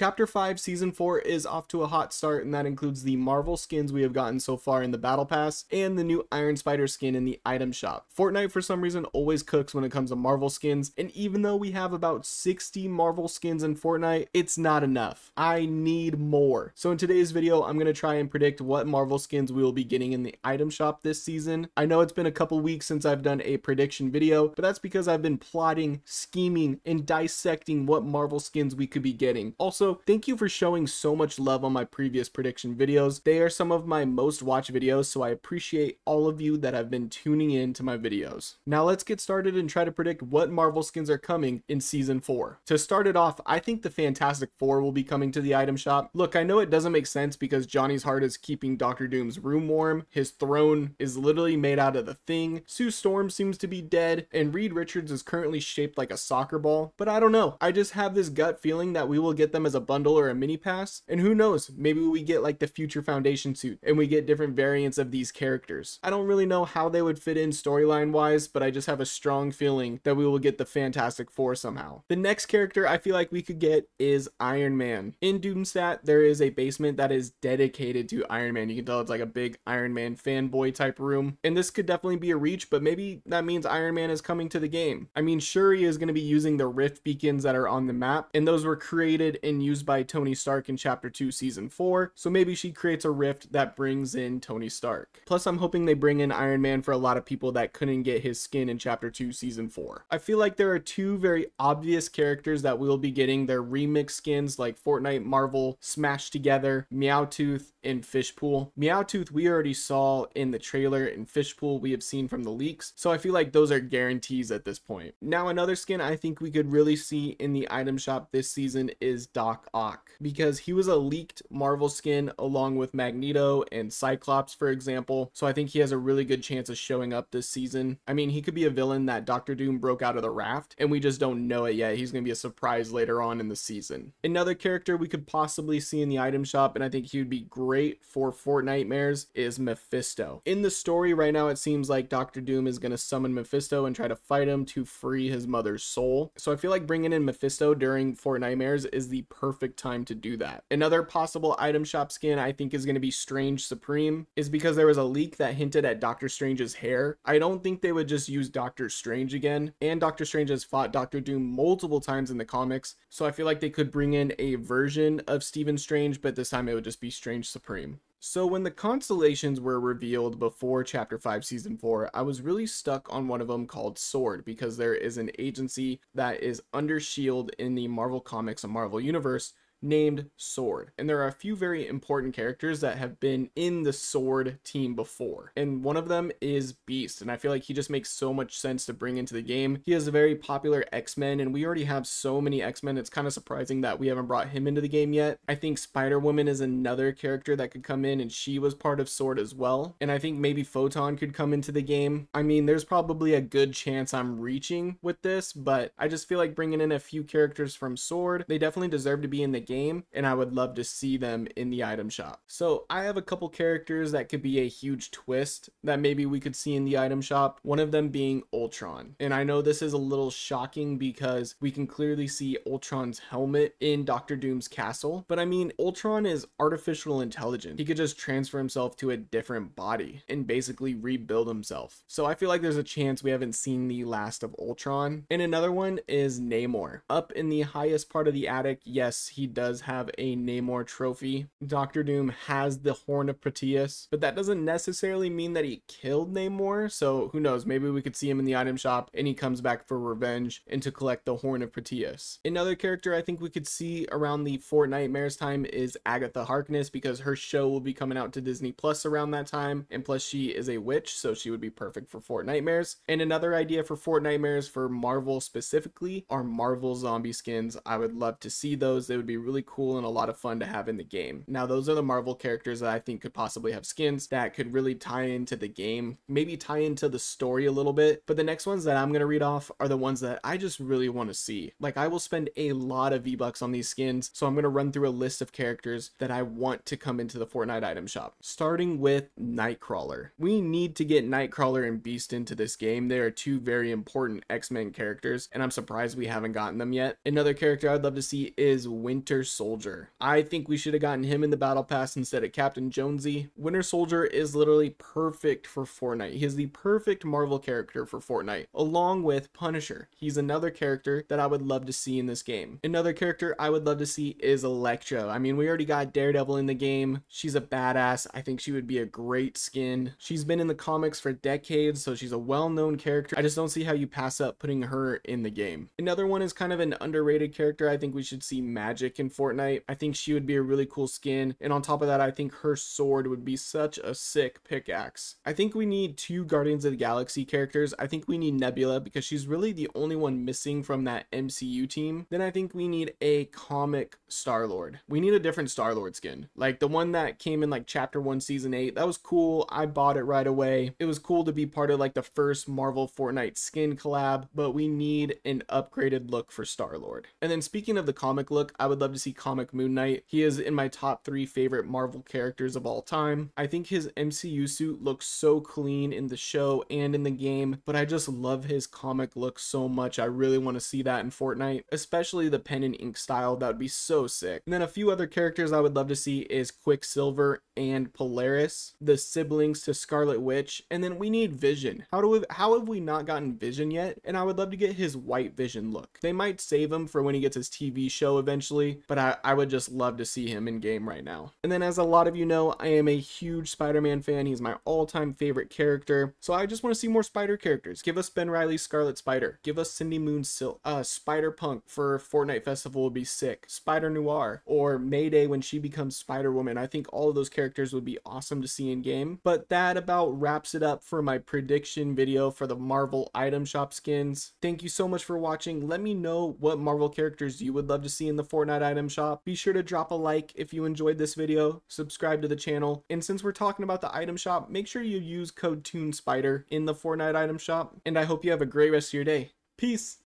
Chapter 5 Season 4 is off to a hot start, and that includes the Marvel skins we have gotten so far in the Battle Pass and the new Iron Spider skin in the Item Shop. Fortnite for some reason always cooks when it comes to Marvel skins, and even though we have about 60 Marvel skins in Fortnite, it's not enough. I need more. So in today's video, I'm going to try and predict what Marvel skins we will be getting in the Item Shop this season. I know it's been a couple weeks since I've done a prediction video, but that's because I've been plotting, scheming, and dissecting what Marvel skins we could be getting. Also, thank you for showing so much love on my previous prediction videos. They are some of my most watched videos, so I appreciate all of you that have been tuning in to my videos. Now let's get started and try to predict what Marvel skins are coming in Season 4. To start it off, I think the Fantastic Four will be coming to the Item Shop. Look, I know it doesn't make sense because Johnny's heart is keeping Dr. Doom's room warm, his throne is literally made out of the Thing, Sue Storm seems to be dead, and Reed Richards is currently shaped like a soccer ball, but I don't know. I just have this gut feeling that we will get them as a bundle or a mini pass, and who knows, maybe we get like the Future Foundation suit and we get different variants of these characters. I don't really know how they would fit in storyline wise, but I just have a strong feeling that we will get the Fantastic Four somehow. The next character I feel like we could get is Iron Man. In Doomstadt, there is a basement that is dedicated to Iron Man. You can tell it's like a big Iron Man fanboy type room, and this could definitely be a reach, but maybe that means Iron Man is coming to the game. I mean, Shuri is going to be using the rift beacons that are on the map, and those were created and used by Tony Stark in Chapter 2 Season 4, so maybe she creates a rift that brings in Tony Stark. Plus, I'm hoping they bring in Iron Man for a lot of people that couldn't get his skin in Chapter 2 Season 4. I feel like there are two very obvious characters that we'll be getting their remix skins, like Fortnite, Marvel, Smash Together, Meowtooth, and Fishpool. Meowtooth we already saw in the trailer, and Fishpool we have seen from the leaks, so I feel like those are guarantees at this point. Now another skin I think we could really see in the Item Shop this season is Doc Ock, because he was a leaked Marvel skin along with Magneto and Cyclops, for example, so I think he has a really good chance of showing up this season. I mean, he could be a villain that Doctor Doom broke out of the raft, and we just don't know it yet. He's gonna be a surprise later on in the season. Another character we could possibly see in the Item Shop, and I think he would be great for Fortnitemares, is Mephisto. In the story right now, it seems like Doctor Doom is going to summon Mephisto and try to fight him to free his mother's soul, so I feel like bringing in Mephisto during Fortnitemares is the perfect time to do that. Another possible Item Shop skin I think is going to be Strange Supreme, is because there was a leak that hinted at Doctor Strange's hair. I don't think they would just use Doctor Strange again, and Doctor Strange has fought Doctor Doom multiple times in the comics, so I feel like they could bring in a version of Stephen Strange, but this time it would just be Strange Supreme. So when the constellations were revealed before Chapter 5 Season 4, I was really stuck on one of them called S.W.O.R.D., because there is an agency that is under S.H.I.E.L.D. in the Marvel Comics and Marvel Universe named S.W.O.R.D., and there are a few very important characters that have been in the S.W.O.R.D. team before, and one of them is Beast, and I feel like he just makes so much sense to bring into the game. He is a very popular X-Men, and we already have so many X-Men, it's kind of surprising that we haven't brought him into the game yet. I think Spider Woman is another character that could come in, and she was part of S.W.O.R.D. as well, and I think maybe Photon could come into the game. I mean, there's probably a good chance I'm reaching with this, but I just feel like bringing in a few characters from S.W.O.R.D., they definitely deserve to be in the game, and I would love to see them in the Item Shop. So I have a couple characters that could be a huge twist that maybe we could see in the Item Shop, one of them being Ultron. And I know this is a little shocking because we can clearly see Ultron's helmet in Doctor Doom's castle, but I mean, Ultron is artificial intelligence. He could just transfer himself to a different body and basically rebuild himself. So I feel like there's a chance we haven't seen the last of Ultron. And another one is Namor. Up in the highest part of the attic, yes, he does have a Namor trophy. Doctor Doom has the Horn of Proteus, but that doesn't necessarily mean that he killed Namor, so who knows, maybe we could see him in the Item Shop and he comes back for revenge and to collect the Horn of Proteus. Another character I think we could see around the Fortnitemares time is Agatha Harkness, because her show will be coming out to Disney Plus around that time, and plus she is a witch, so she would be perfect for Fortnitemares. And another idea for Fortnitemares for Marvel specifically are Marvel zombie skins. I would love to see those. They would be really cool and a lot of fun to have in the game. Now those are the Marvel characters that I think could possibly have skins that could really tie into the game, maybe tie into the story a little bit, but the next ones that I'm going to read off are the ones that I just really want to see. Like, I will spend a lot of V-Bucks on these skins, so I'm going to run through a list of characters that I want to come into the Fortnite Item Shop, starting with Nightcrawler. We need to get Nightcrawler and Beast into this game. They are two very important X-Men characters, and I'm surprised we haven't gotten them yet. Another character I'd love to see is Winter Winter Soldier. I think we should have gotten him in the battle pass instead of Captain Jonesy. Winter Soldier is literally perfect for Fortnite. He is the perfect Marvel character for Fortnite, along with Punisher. He's another character that I would love to see in this game. Another character I would love to see is Elektra. I mean, we already got Daredevil in the game. She's a badass. I think she would be a great skin. She's been in the comics for decades, so she's a well-known character. I just don't see how you pass up putting her in the game. Another one is kind of an underrated character. I think we should see Magic in Fortnite. I think she would be a really cool skin, and on top of that, I think her sword would be such a sick pickaxe. I think we need two Guardians of the Galaxy characters. I think we need Nebula because she's really the only one missing from that MCU team. Then I think we need a comic Star-Lord. We need a different Star-Lord skin, like the one that came in like Chapter 1 Season 8. That was cool. I bought it right away. It was cool to be part of like the first Marvel Fortnite skin collab, but we need an upgraded look for Star-Lord. And then speaking of the comic look, I would love to see comic Moon Knight. He is in my top 3 favorite Marvel characters of all time. I think his MCU suit looks so clean in the show and in the game, but I just love his comic look so much. I really want to see that in Fortnite, especially the pen and ink style. That would be so sick. And then a few other characters I would love to see is Quicksilver and Polaris, the siblings to Scarlet Witch. And then we need Vision. How have we not gotten Vision yet? And I would love to get his white Vision look. They might save him for when he gets his TV show eventually, but I would just love to see him in game right now. And then, as a lot of you know, I am a huge Spider-Man fan. He's my all-time favorite character, so I just want to see more Spider characters. Give us Ben Reilly's Scarlet Spider. Give us Cindy Moon's Silk. Spider-Punk for Fortnite Festival would be sick. Spider-Noir, or Mayday when she becomes Spider Woman. I think all of those characters would be awesome to see in game. But that about wraps it up for my prediction video for the Marvel Item Shop skins. Thank you so much for watching. Let me know what Marvel characters you would love to see in the Fortnite Item Shop. Be sure to drop a like if you enjoyed this video, subscribe to the channel, and since we're talking about the Item Shop, make sure you use code ToonSpider in the Fortnite Item Shop, and I hope you have a great rest of your day. Peace!